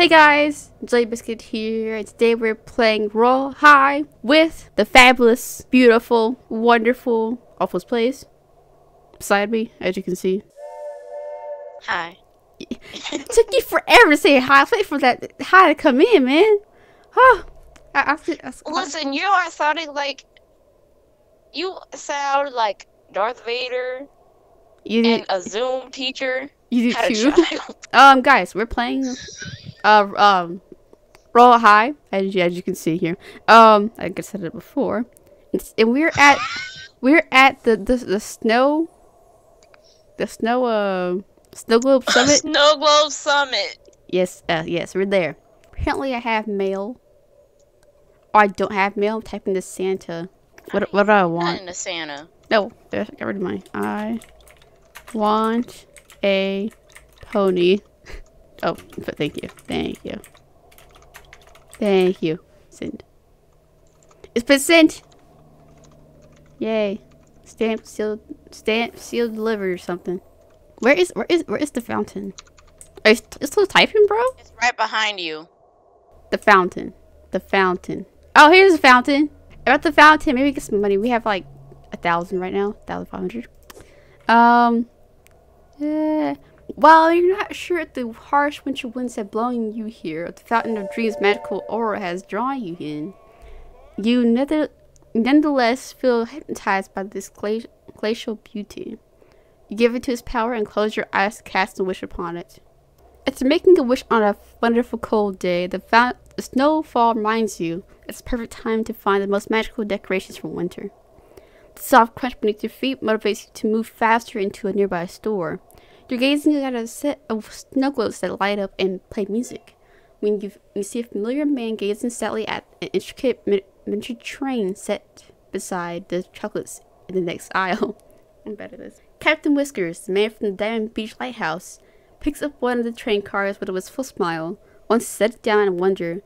Hey guys, Jelly Biscuit here, and today we're playing Royale High with the fabulous, beautiful, wonderful Waffles place beside me, as you can see. Hi. It took you forever to say hi. Wait for that hi to come in, man. Huh? Listen, you are sounding like you sound like Darth Vader. You did, and a Zoom teacher. You do too. Guys, we're playing Royale High, as you can see here. I think I said it before. And we're at the Snow Globe Summit. Snow Globe Summit. Yes, yes, we're there. Apparently I have mail. Or I don't have mail. I'm typing to Santa. What do I want? Not Santa. No, I got rid of mine. I want a pony. Oh, but thank you. Send. It's been sent. Yay! Stamp sealed delivered or something. Where is the fountain? Are you still typing, bro? It's right behind you. The fountain. Oh, here's the fountain. About the fountain, maybe get some money. We have like 1,000 right now, 1,500. Yeah. While you're not sure if the harsh winter winds have blown you here, the fountain of dreams' magical aura has drawn you in. You nonetheless feel hypnotized by this glacial beauty. You give it to its power and close your eyes to cast a wish upon it. After making a wish on a wonderful cold day, the snowfall reminds you it's the perfect time to find the most magical decorations for winter. The soft crunch beneath your feet motivates you to move faster into a nearby store. You're gazing at a set of snow globes that light up and play music. When you see a familiar man gazing sadly at an intricate miniature train set beside the chocolates in the next aisle. I'm bad at this. Captain Whiskers, the man from the Diamond Beach Lighthouse, picks up one of the train cars with a wistful smile, wants to set it down and wander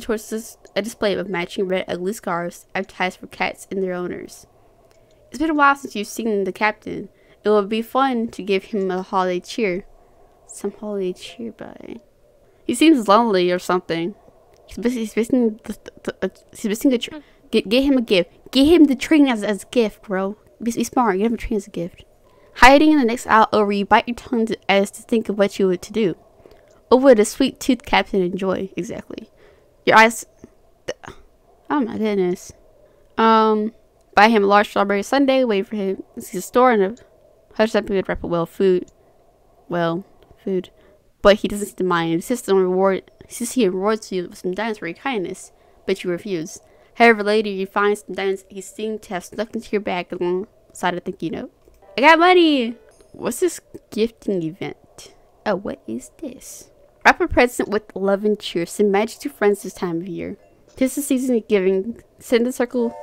towards a display of matching red ugly scarves advertised for cats and their owners. It's been a while since you've seen the captain. It would be fun to give him a holiday cheer. Some holiday cheer, buddy. He seems lonely or something. He's missing the get him a gift. Get him the train as a gift, bro. Be smart. Get him a train as a gift. Hiding in the next aisle over, you bite your tongue as to think of what you would to do. Oh, would a sweet-toothed captain enjoy? Exactly. Your eyes... Oh, my goodness. Buy him a large strawberry sundae. Wait for him to see the store and... Hush up and wrap up food. But he doesn't seem to mind. He rewards you with some diamonds for your kindness, but you refuse. However, later you find some diamonds he seemed to have snuck into your bag alongside a thank you note. I got money! What's this gifting event? Oh, what is this? Wrap a present with love and cheer. Send magic to friends this time of year. This is the season of giving. Send the circle...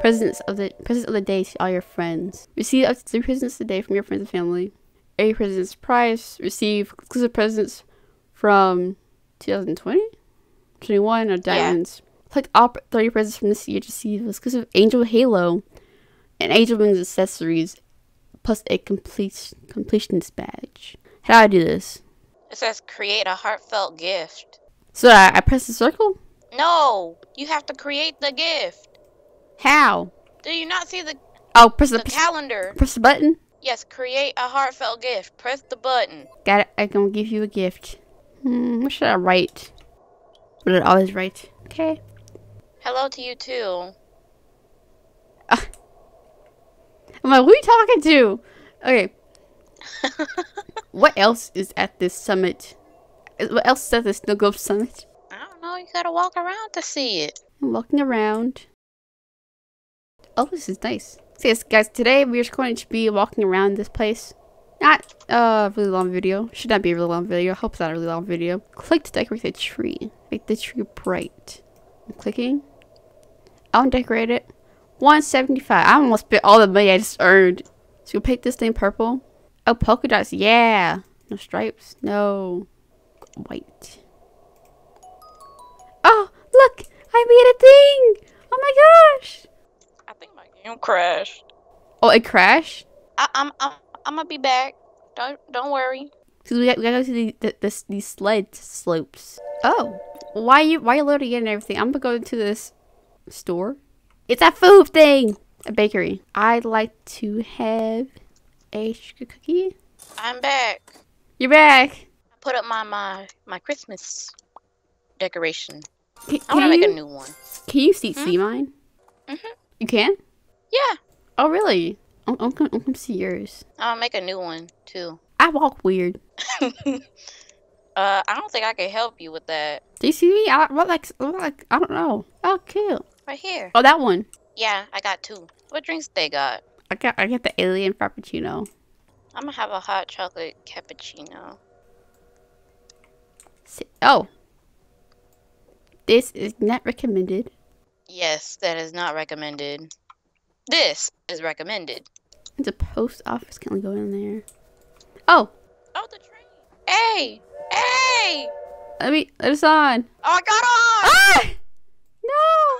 Presents of the day to all your friends. Receive up to 3 presents a day from your friends and family. A present surprise. Receive exclusive presents from 2020? 21 or diamonds. Yeah. Collect all 30 presents from this year to receive exclusive angel halo and angel wings accessories, plus a completionist badge. How do I do this? It says create a heartfelt gift. So I press the circle? No! You have to create the gift. How? Do you not see the press the calendar? Press the button? Yes, create a heartfelt gift. Press the button. Got it. I'm gonna give you a gift. What should I write? What did I always write? Okay. Hello to you too. I'm like, who are you talking to? Okay. What else is at this summit? What else is at this Snow Globe Summit? I don't know. You gotta walk around to see it. I'm walking around. Oh, this is nice. So yes, guys, today we're just going to be walking around this place. Not a really long video. Should not be a really long video. I hope it's not a really long video. Click to decorate the tree. Make the tree bright. I'm clicking. I want to decorate it. 175. I almost spent all the money I just earned. So we'll paint this thing purple. Oh, polka dots. Yeah. No stripes. No. White. Oh, look. I made a thing. Oh my gosh. I think my game crashed. Oh, it crashed? I'm gonna be back. Don't worry. Because we gotta go to these sled slopes. Oh, why are you loading in and everything? I'm gonna go to this store. It's a food thing, a bakery. I'd like to have a sugar cookie. I'm back. You're back. I put up my Christmas decoration. I want to make a new one. Can you see mine? Mm-hmm. You can? Yeah. Oh, really? I'm gonna see yours. I'll make a new one too. I walk weird. I don't think I can help you with that. Do you see me? I don't know. Oh, cool. Right here. Oh, that one. Yeah, I got two. What drinks they got? I got the alien frappuccino. I'm gonna have a hot chocolate cappuccino. Oh. This is not recommended. Yes, that is not recommended. This is recommended. The post office can only go in there. Oh. Oh, the train. Hey, hey. Let us on. Oh, I got on. Ah! No.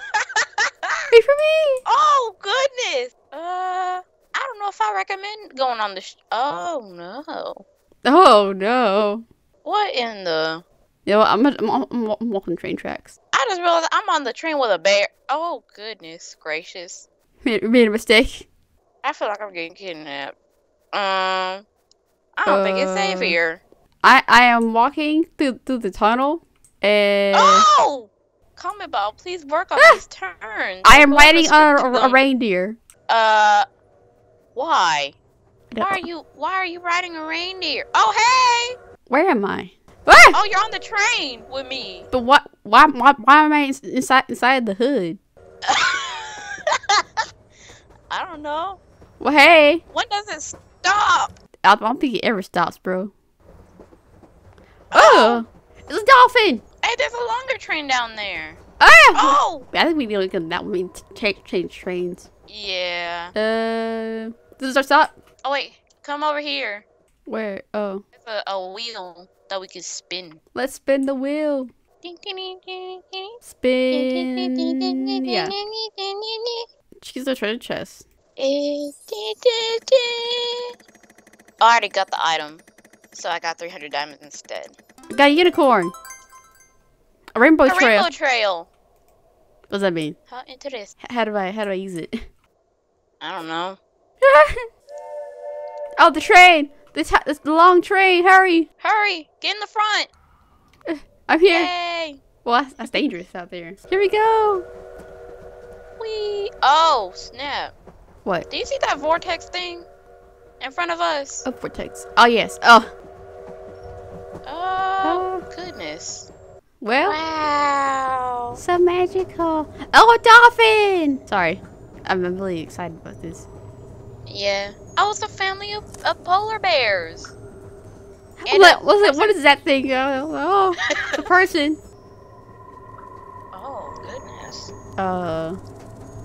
Wait for me. Oh goodness. I don't know if I recommend going on the. Oh no. Oh no. What in the? You know, I'm walking train tracks. I just realized I'm on the train with a bear. Oh goodness gracious. Made a mistake. I feel like I'm getting kidnapped. I don't think it's safe here. I am walking through the tunnel and. Oh! Comment about please work on these turns. I am riding on a reindeer. Why? Why are you riding a reindeer? Oh hey! Where am I? Ah! Oh, you're on the train with me. But what? Why am I inside the hood? I don't know. Well, hey. When does it stop? I don't think it ever stops, bro. Oh! It's a dolphin! Hey, there's a longer train down there. Ah! Oh! I think we really can that one change trains. Yeah. This is our stop. Oh, wait. Come over here. Where? Oh. There's a wheel that we can spin. Let's spin the wheel. Spin. Yeah. She's a treasure chest. I already got the item, so I got 300 diamonds instead. I got a unicorn. A rainbow trail. A rainbow trail. What does that mean? How interesting. How do I use it? I don't know. Oh, the train. This the long train. Hurry. Hurry. Get in the front. I'm here. Yay. Well, that's dangerous out there. Here we go. Wee. Oh, snap. What? Do you see that vortex thing in front of us? Oh, vortex. Oh, yes. Oh. Oh, goodness. Well. Wow. So magical. Oh, a dolphin. Sorry. I'm really excited about this. Yeah. Oh, it's a family of polar bears. What is that thing? Oh, it's a person. Oh, goodness.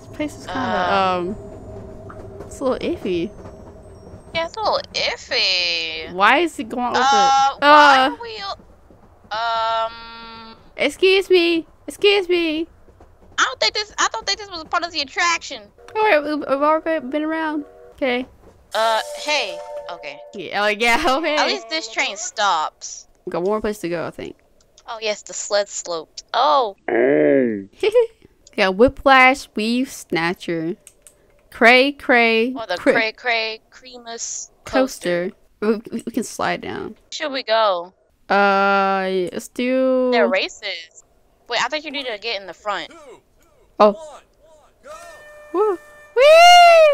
This place is kind of it's a little iffy. Yeah, it's a little iffy. Why is it going over? Why are we, excuse me. Excuse me. I don't think this was a part of the attraction. All right, we've already been around. Okay. Hey. Okay. Yeah. Oh, yeah. Okay. At least this train stops. We've got one more place to go, I think. Oh yes, the sled slopes. Oh. Hey. Yeah, Whiplash, Weave Snatcher, Cray. Or the Cray Creamus coaster. We can slide down. Where should we go? Yeah, let's do. They're races. Wait, I think you need to get in the front. Two, oh. One, go. Woo. Whee!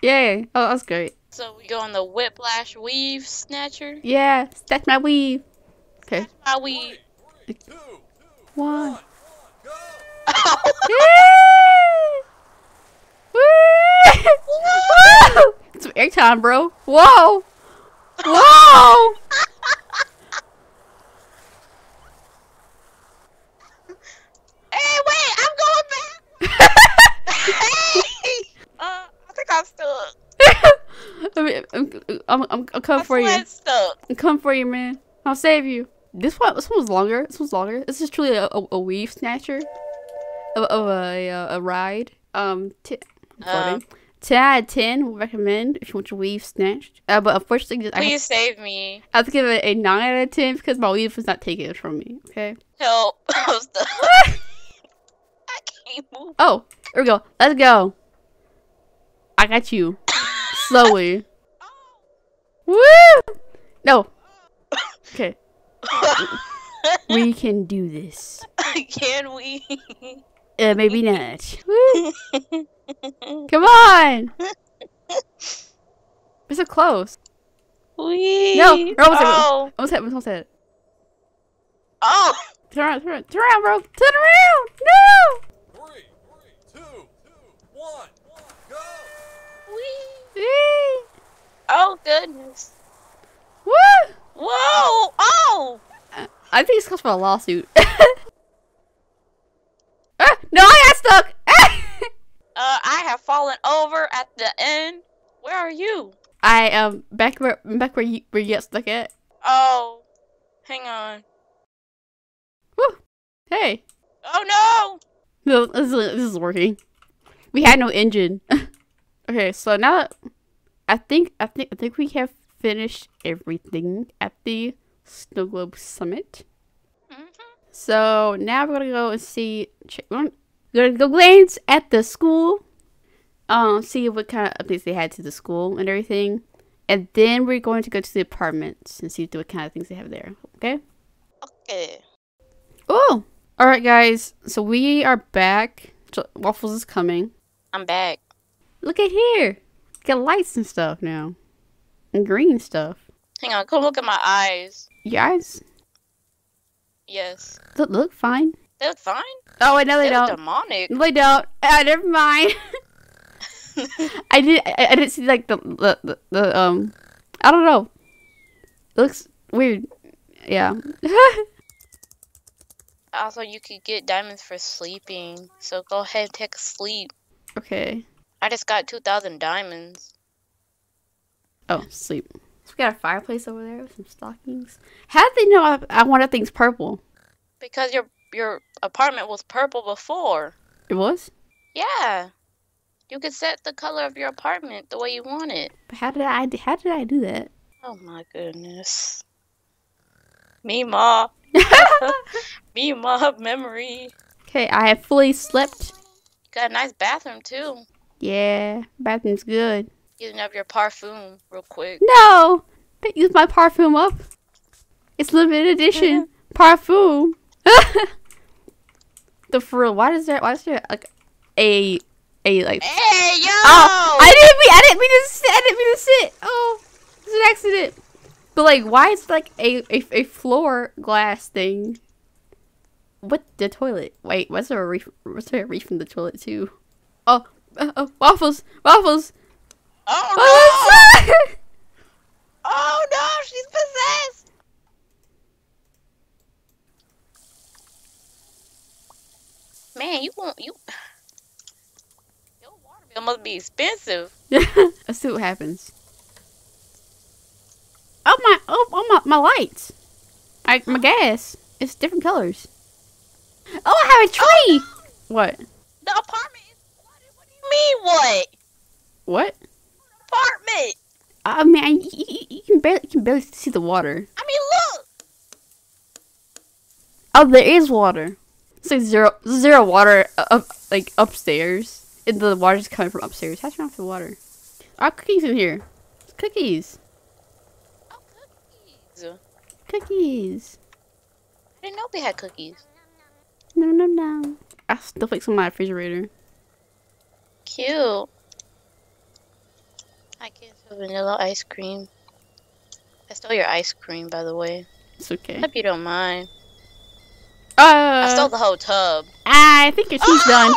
Yay! Oh, that's great. So we go on the Whiplash Weave Snatcher. Yeah, snatch my weave. Okay. Snatch my weave. 3, 2, 1. Go. Woo! Woo! It's air time, bro. Whoa! Whoa! I'm coming for you. I'm coming for you, man. I'll save you. This one was longer. This is truly a weave snatcher of a ride. 10 out of 10 recommend if you want your weave snatched. But unfortunately, please save me. I have to give it a 9 out of 10 because my weave was not taking it from me. Okay. Help! I can't move. Oh, here we go. Let's go. I got you. Slowly. Woo! No. Okay. We can do this. Can we? Maybe not. Woo. Come on! We're so close. Wee. No, we're almost at it. Almost at it. Oh! Turn around, bro! Turn around! No! 3, 2, 1, go! Wee! Wee! Oh goodness! What? Whoa! Oh! I think it's close for a lawsuit. No, I got stuck! I have fallen over at the end. Where are you? I am back where you got stuck at. Oh, hang on. Woo! Hey. Oh no! No, this is working. We had no engine. Okay, so now that I think we have finished everything at the Snow Globe Summit. Mm-hmm. So now we're gonna go and see. We're gonna go glance at the school, see what kind of updates they had to the school and everything, and then we're going to go to the apartments and see what kind of things they have there. Okay. Okay. Oh, all right, guys. So we are back. Waffles is coming. I'm back. Look at here. Got lights and stuff now, and green stuff. Hang on. Come look at my eyes. Your eyes? Yes. Does it look fine? They look fine. Oh, wait, no, they don't. Demonic. No, they don't. Ah, never mind. I didn't see like the I don't know. It looks weird. Yeah. Also, you could get diamonds for sleeping. So go ahead and take a sleep. Okay. I just got 2,000 diamonds. Oh, sleep. So we got a fireplace over there with some stockings. How did they know I wanted things purple? Because your apartment was purple before. It was? Yeah. You could set the color of your apartment the way you want it. But how did I do that? Oh my goodness. Meemaw. Meemaw memory. Okay, I have fully slept. You got a nice bathroom too. Yeah, bathroom's good. Using up your parfum real quick. No! Don't use my parfum up. It's limited edition. Parfum. The for real, why is there like a like, hey, yo! Oh, I didn't mean to sit. Oh, it's an accident. But like, why is like a floor glass thing with the toilet? Wait, was there a reef in the toilet too? Oh, waffles. Oh no! Oh no, she's possessed. Man, your water bill must be expensive. Let's see what happens. Oh my lights. My gas. It's different colors. Oh, I have a tree. Oh, no. What? The apartment is flooded. What do you mean what? What? Apartment. I mean, you can barely see the water. I mean, look. Oh, there is water. It's like zero water like upstairs, and the water's coming from upstairs. How do you not have the water? Our cookies in here. It's cookies. Oh, cookies. Cookies. I didn't know we had cookies. No. I still fix on my refrigerator. Cute. I get some vanilla ice cream. I stole your ice cream, by the way. It's okay. Hope you don't mind. I stole the whole tub. I think your tea's done.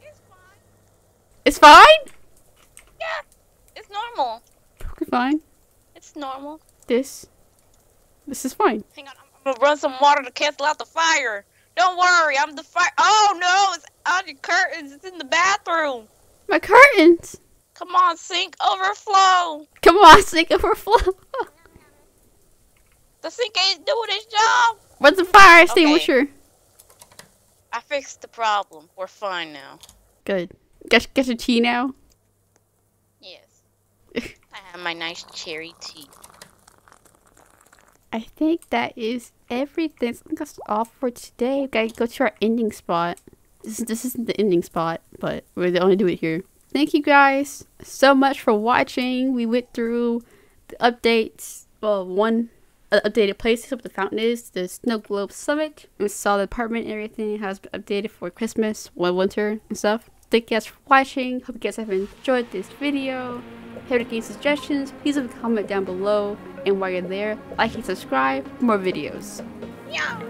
It's fine. It's fine? Yeah. It's normal. Okay, fine. It's normal. This is fine. Hang on, I'm gonna run some water to cancel out the fire. Don't worry, I'm the fire. Oh no, it's on your curtains. It's in the bathroom. My curtains? Come on, sink overflow. Come on, sink overflow. The sink ain't doing its job. What's the fire extinguisher? Okay. I fixed the problem. We're fine now. Good. Get a tea now? Yes. I have my nice cherry tea. I think that is everything. I think that's all for today. Okay, go to our ending spot. This isn't the ending spot, but we're only doing it here. Thank you guys so much for watching. We went through the updates. Well, one updated place, what the fountain is, the Snow Globe Summit. We saw the apartment and everything has been updated for Christmas, winter, and stuff. Thank you guys for watching. Hope you guys have enjoyed this video. If you have any suggestions, please leave a comment down below. And while you're there, like and subscribe for more videos. Yeah.